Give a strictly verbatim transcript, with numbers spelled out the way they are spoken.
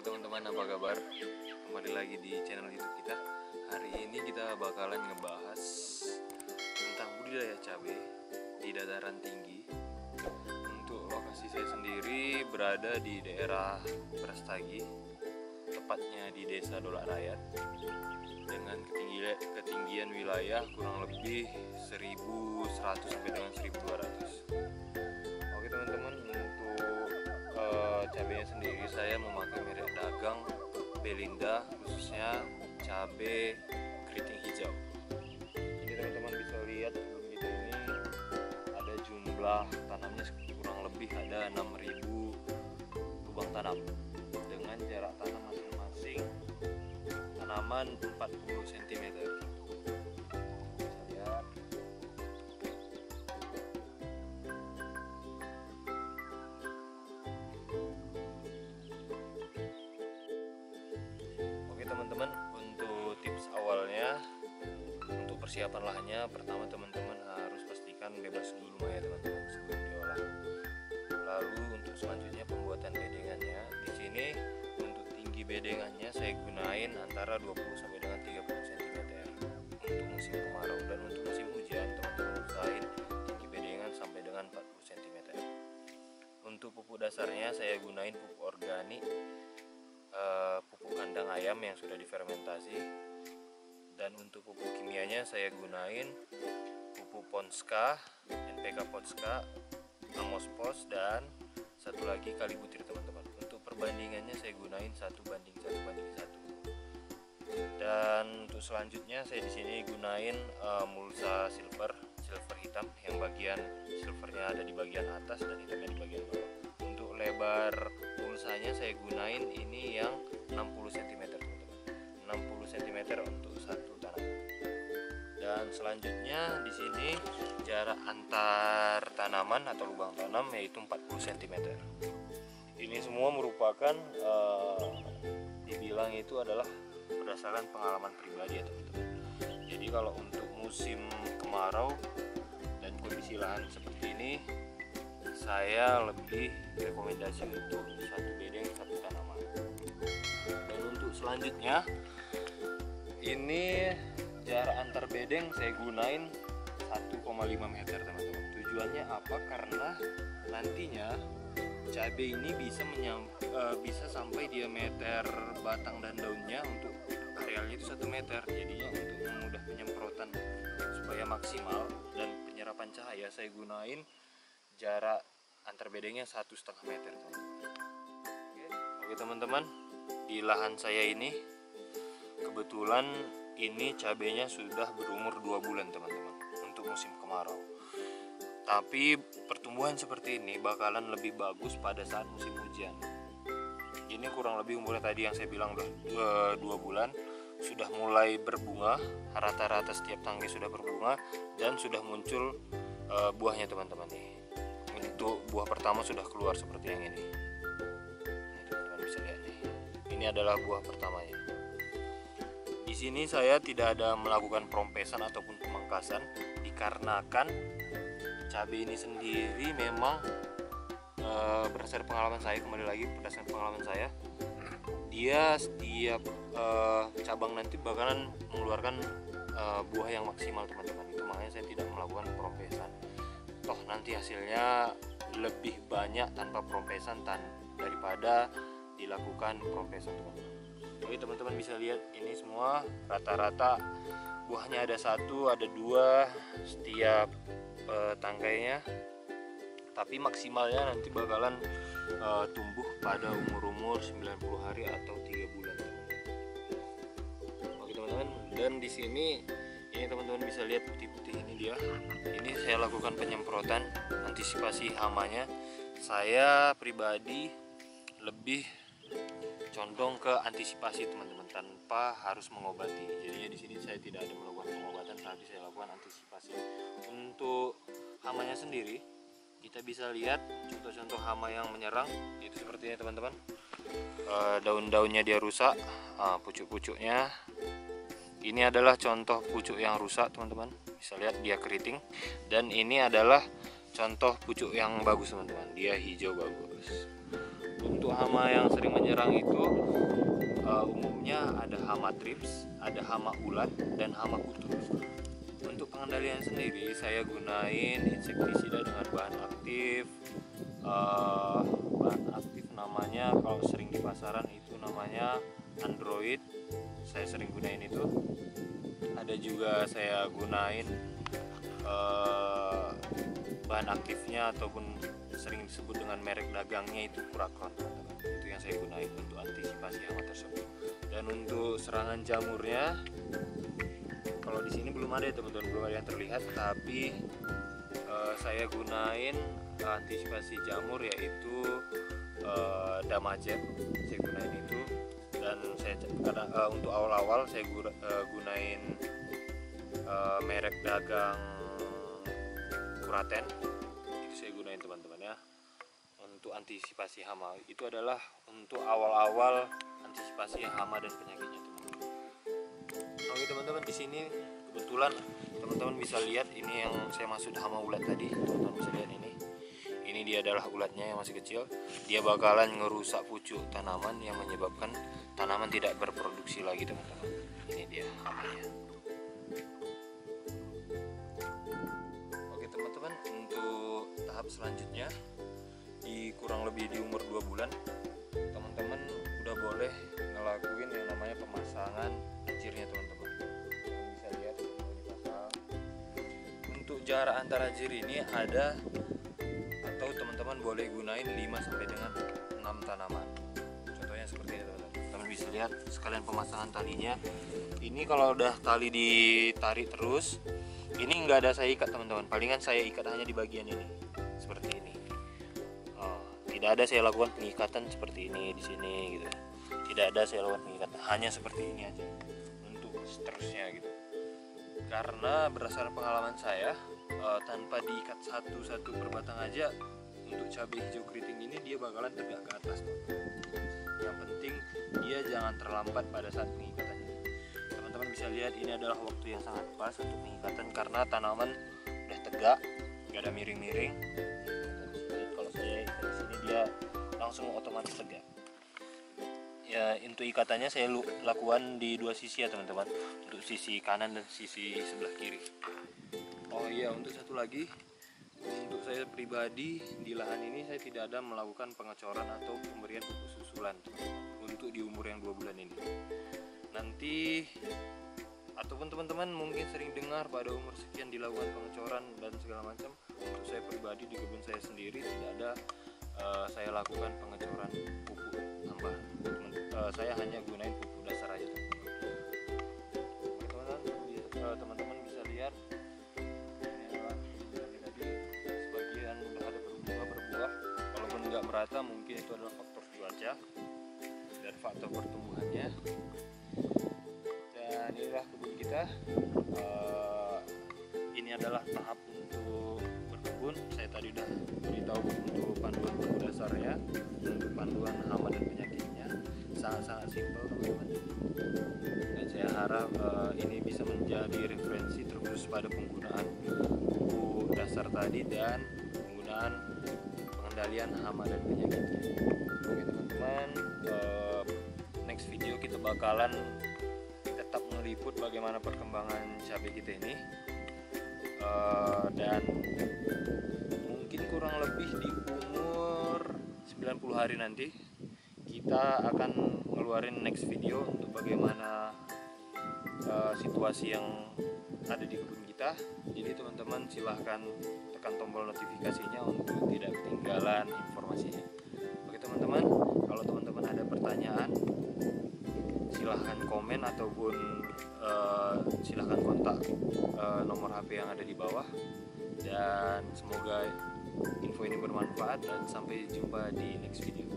Halo teman-teman, apa kabar? Kembali lagi di channel YouTube kita. Hari ini kita bakalan ngebahas tentang budidaya cabai di dataran tinggi. Untuk lokasi saya sendiri berada di daerah Prestagi, tepatnya di desa Dolakrayat, dengan ketinggian wilayah kurang lebih seribu seratus sampai dengan seribu dua ratus. Oke teman-teman, untuk uh, cabainya sendiri saya memakai merek dagang Belinda, khususnya cabai keriting hijau. Jadi teman-teman bisa lihat di sini ada jumlah tanamnya kurang lebih ada enam ribu lubang tanam dengan jarak tanam masing-masing tanaman empat puluh sentimeter. Bisa lihat. Teman-teman, untuk tips awalnya untuk persiapan lahannya, pertama teman-teman harus pastikan bebas dulu ya teman-teman sebelum diolah. Lalu untuk selanjutnya pembuatan bedengannya, di sini untuk tinggi bedengannya saya gunain antara dua puluh sampai dengan tiga puluh sentimeter. Untuk musim kemarau dan untuk musim hujan teman-teman usahain tinggi bedengan sampai dengan empat puluh sentimeter. Untuk pupuk dasarnya saya gunain pupuk organik, Uh, pupuk kandang ayam yang sudah difermentasi, dan untuk pupuk kimianya saya gunain pupuk Ponska, N P K Ponska, Amos Pos, dan satu lagi kalibutir teman-teman. Untuk perbandingannya saya gunain satu banding satu banding satu. Dan untuk selanjutnya saya di sini gunain uh, mulsa silver silver hitam, yang bagian silvernya ada di bagian atas dan hitamnya di bagian bawah. Untuk lebar mulsanya saya gunain ini yang enam puluh sentimeter teman-teman. enam puluh sentimeter untuk satu tanaman. Dan selanjutnya di sini jarak antar tanaman atau lubang tanam yaitu empat puluh sentimeter. Ini semua merupakan eh, dibilang itu adalah berdasarkan pengalaman pribadi ya teman-teman. Jadi kalau untuk musim kemarau dan kondisi lahan seperti ini, saya lebih rekomendasi untuk satu bedeng satu tanaman. Dan untuk selanjutnya ini jarak antar bedeng saya gunain satu koma lima meter teman-teman. Tujuannya apa? Karena nantinya cabai ini bisa menyamp- uh, bisa sampai diameter batang dan daunnya untuk arealnya itu satu meter. Jadinya untuk memudah penyemprotan supaya maksimal dan penyerapan cahaya saya gunain jarak antar bedengnya satu setengah meter. Oke teman-teman, di lahan saya ini kebetulan ini cabenya sudah berumur dua bulan teman-teman untuk musim kemarau. Tapi pertumbuhan seperti ini bakalan lebih bagus pada saat musim hujan. Ini kurang lebih umurnya tadi yang saya bilang udah dua bulan, sudah mulai berbunga, rata-rata setiap tangkai sudah berbunga dan sudah muncul uh, buahnya teman-teman nih. Untuk buah pertama sudah keluar seperti yang ini. Ini teman-teman bisa lihat nih. Ini adalah buah pertamanya. Di sini saya tidak ada melakukan perompesan ataupun pemangkasan, dikarenakan cabai ini sendiri memang e, berdasarkan pengalaman saya, kembali lagi berdasarkan pengalaman saya, dia setiap e, cabang nanti bakalan mengeluarkan e, buah yang maksimal teman-teman. Itu makanya saya tidak melakukan perompesan. Toh nanti hasilnya lebih banyak tanpa prompesan tan daripada dilakukan prompesan teman-teman. Jadi teman-teman bisa lihat ini semua rata-rata buahnya ada satu, ada dua setiap e, tangkainya. Tapi maksimalnya nanti bakalan e, tumbuh pada umur-umur sembilan puluh hari atau tiga bulan. Oke teman-teman, dan di sini ini teman-teman bisa lihat putih-putih ini dia. Ini saya lakukan penyemprotan antisipasi hamanya. Saya pribadi lebih condong ke antisipasi teman-teman tanpa harus mengobati. Jadinya di sini saya tidak ada melakukan pengobatan, tapi saya lakukan antisipasi. Untuk hamanya sendiri kita bisa lihat contoh-contoh hama yang menyerang itu seperti ini teman-teman. E, daun-daunnya dia rusak, ah, pucuk-pucuknya. Ini adalah contoh pucuk yang rusak teman-teman. Bisa lihat dia keriting. Dan ini adalah contoh pucuk yang bagus teman-teman. Dia hijau bagus. Untuk hama yang sering menyerang itu uh, umumnya ada hama thrips, ada hama ulat, dan hama kutu. Untuk pengendalian sendiri saya gunain insektisida dengan bahan aktif. Uh, bahan aktif namanya, kalau sering di pasaran itu namanya android. Saya sering gunain itu. Ada juga saya gunain uh, bahan aktifnya ataupun sering disebut dengan merek dagangnya itu kurakon. Itu yang saya gunain untuk antisipasi hama tersebut. Dan untuk serangan jamurnya, kalau di sini belum ada ya teman-teman, belum ada yang terlihat, tapi eh, saya gunain antisipasi jamur yaitu eh, damager. Saya gunain itu, dan saya karena eh, untuk awal-awal saya guna, eh, gunain eh, merek dagang kuraten. Teman-teman ya, untuk antisipasi hama itu adalah untuk awal-awal antisipasi hama dan penyakitnya teman-teman. Oke teman-teman, di sini kebetulan teman-teman bisa lihat ini yang saya maksud hama ulat tadi. Teman-teman bisa lihat ini, ini dia adalah ulatnya yang masih kecil. Dia bakalan ngerusak pucuk tanaman yang menyebabkan tanaman tidak berproduksi lagi teman-teman. Ini dia hamanya. Oke teman-teman, untuk tahap selanjutnya di kurang lebih di umur dua bulan teman-teman udah boleh ngelakuin yang namanya pemasangan jirnya teman-teman. Bisa lihat dipasang. Untuk jarak antara jir ini ada atau teman-teman boleh gunain lima sampai dengan enam tanaman. Contohnya seperti ini teman-teman. Teman bisa lihat sekalian pemasangan talinya. Ini kalau udah tali ditarik terus, ini nggak ada saya ikat teman-teman, palingan saya ikat hanya di bagian ini seperti ini. Oh, tidak ada saya lakukan pengikatan seperti ini di sini gitu, tidak ada saya lakukan pengikatan, hanya seperti ini aja untuk seterusnya gitu. Karena berdasarkan pengalaman saya uh, tanpa diikat satu-satu per batang aja untuk cabai hijau keriting ini dia bakalan tegak ke atas teman-teman. Yang penting dia jangan terlambat pada saat pengikatan. Teman-teman bisa lihat ini adalah waktu yang sangat pas untuk pengikatan karena tanaman udah tegak, nggak ada miring-miring. Kalau saya ikat di sini dia langsung otomatis tegak. Ya, untuk ikatannya saya lakukan di dua sisi ya teman-teman, untuk sisi kanan dan sisi sebelah kiri. Oh iya, untuk satu lagi, untuk saya pribadi di lahan ini saya tidak ada melakukan pengecoran atau pemberian pupuk susulan untuk di umur yang dua bulan ini. Nanti ataupun teman-teman mungkin sering dengar pada umur sekian dilakukan pengecoran dan segala macam. Untuk saya pribadi di kebun saya sendiri tidak ada uh, saya lakukan pengecoran pupuk tambahan. Uh, saya hanya gunain pupuk dasar aja teman-teman. Teman-teman bisa lihat tadi sebagian sudah ada berbuah-berbuah, walaupun nggak merata, mungkin itu adalah faktor cuaca dan faktor pertumbuhannya. Dan inilah kebun kita. Uh, ini adalah tahap untuk berkebun. Saya tadi udah beritahu untuk panduan dasarnya, untuk panduan hama dan penyakitnya. Sangat-sangat simpel teman-teman. Dan saya harap uh, ini bisa menjadi referensi terus pada penggunaan pupuk dasar tadi dan penggunaan pengendalian hama dan penyakitnya. Oke teman-teman, uh, next video kita bakalan tetap meliput bagaimana perkembangan cabai kita ini, uh, dan mungkin kurang lebih di umur sembilan puluh hari nanti kita akan ngeluarin next video untuk bagaimana uh, situasi yang ada di kebun kita. Jadi teman-teman silahkan tekan tombol notifikasinya untuk tidak ketinggalan informasinya. Oke teman-teman, kalau teman-teman ada pertanyaan silahkan komen ataupun uh, silahkan kontak uh, nomor H P yang ada di bawah. Dan semoga info ini bermanfaat, dan sampai jumpa di next video.